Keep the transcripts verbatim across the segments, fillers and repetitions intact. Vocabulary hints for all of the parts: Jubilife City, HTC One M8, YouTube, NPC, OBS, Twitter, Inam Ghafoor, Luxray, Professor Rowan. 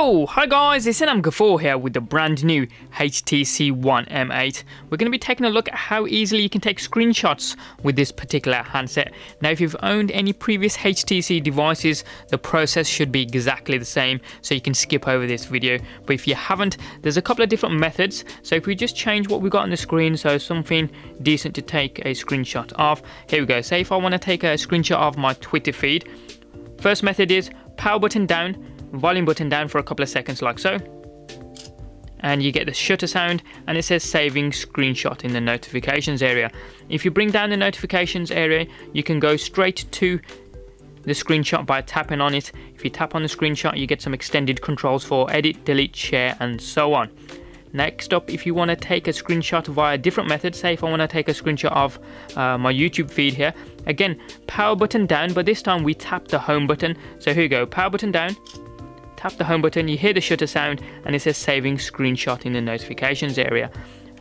Hello, hi guys, it's Inam Ghafoor here with the brand new H T C One M eight. We're going to be taking a look at how easily you can take screenshots with this particular handset. Now, if you've owned any previous H T C devices, the process should be exactly the same, so you can skip over this video. But if you haven't, there's a couple of different methods. So if we just change what we've got on the screen, so something decent to take a screenshot of. Here we go. Say if I want to take a screenshot of my Twitter feed, first method is power button down, volume button down for a couple of seconds like so, and you get the shutter sound and it says saving screenshot in the notifications area. If you bring down the notifications area, you can go straight to the screenshot by tapping on it. If you tap on the screenshot, you get some extended controls for edit, delete, share and so on. Next up, if you want to take a screenshot via a different method, say if I want to take a screenshot of uh, my YouTube feed here, again power button down, but this time we tap the home button. So here you go, power button down, tap the home button, you hear the shutter sound and it says saving screenshot in the notifications area.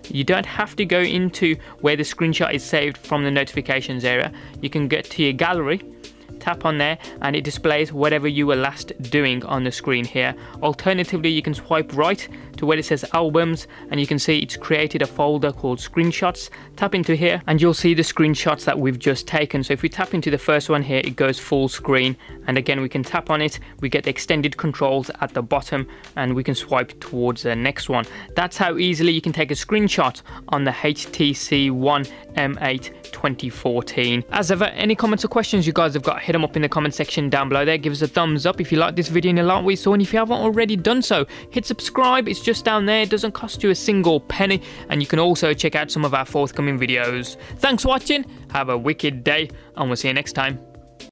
You don't have to go into where the screenshot is saved from the notifications area. You can get to your gallery, tap on there and it displays whatever you were last doing on the screen here. Alternatively, you can swipe right to where it says albums and you can see it's created a folder called screenshots. Tap into here and you'll see the screenshots that we've just taken. So if we tap into the first one here, it goes full screen, and again we can tap on it, we get the extended controls at the bottom and we can swipe towards the next one. That's how easily you can take a screenshot on the H T C One M eight twenty fourteen. As ever, any comments or questions you guys have got, hit them up in the comment section down below there. Give us a thumbs up if you like this video and you like what you saw, and if you haven't already done so, hit subscribe. It's just down there, it doesn't cost you a single penny, and you can also check out some of our forthcoming videos. Thanks for watching, have a wicked day, and we'll see you next time.